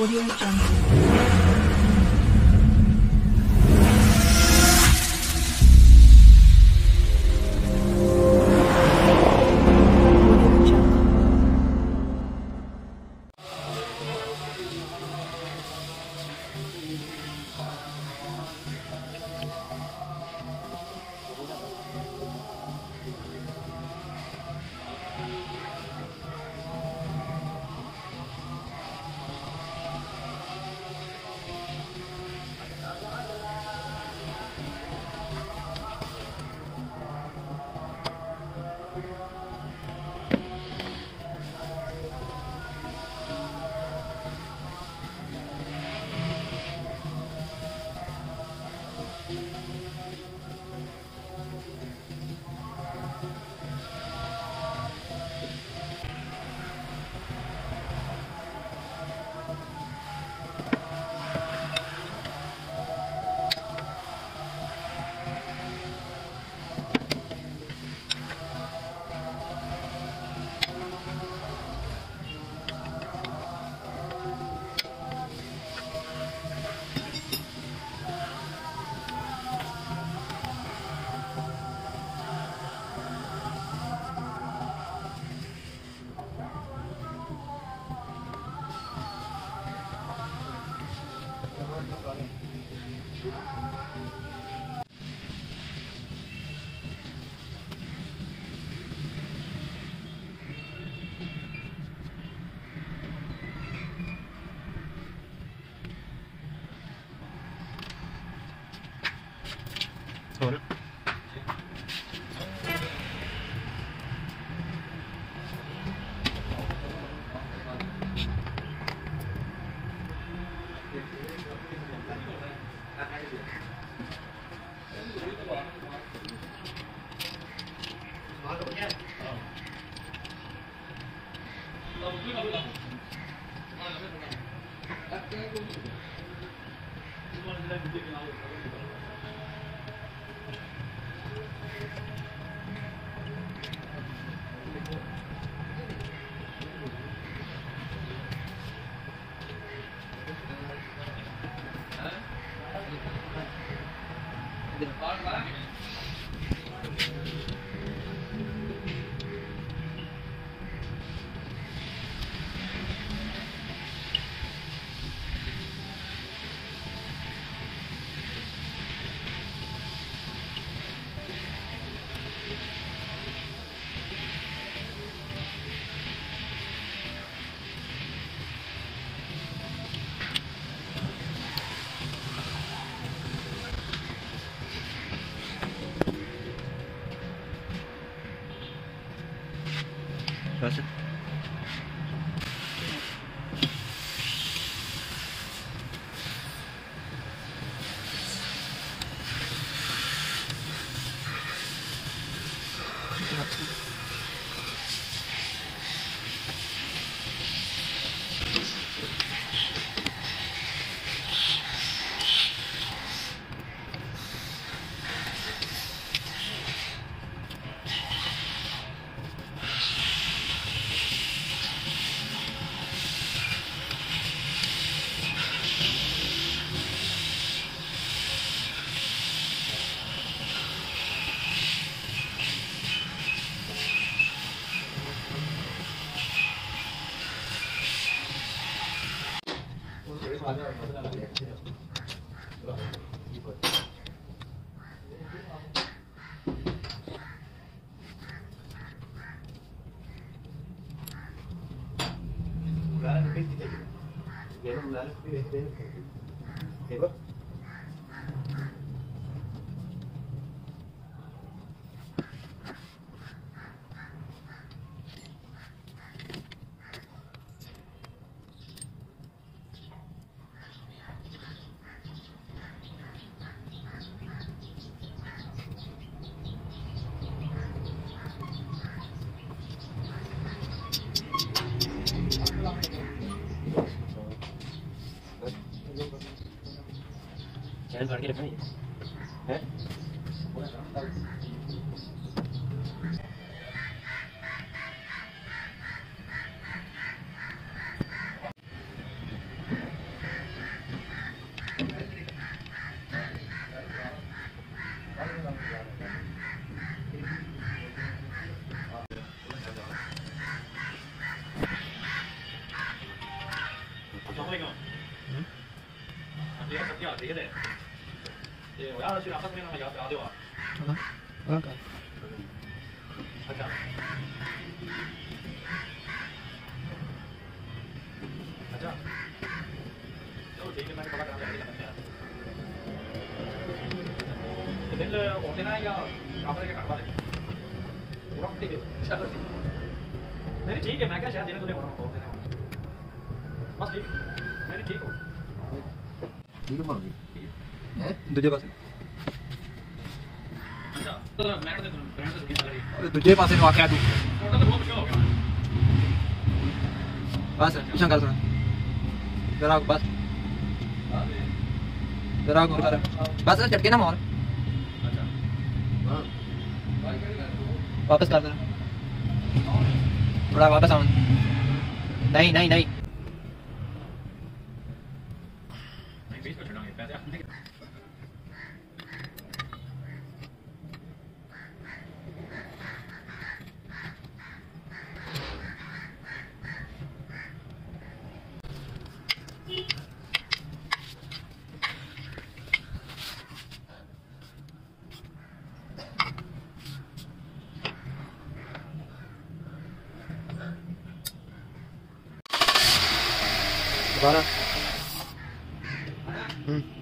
Audio Jungle. Don't get it. मैंने ठीक है मैं क्या शायद देने तूने बोला बोलते हैं बस ठीक मैंने ठीक हो ठीक है मालूम दूसरे पास अच्छा तो मैं तो ब्रांड तो दूसरी लगी अरे दूसरे पास है वाकया तू तो बहुत शौक है बस इशान कर सुना दराग बस दराग उठा रहे बस चटके ना मार अच्छा हाँ वापस कर दे थोड़ा वापस आओ नहीं नहीं नहीं Bana.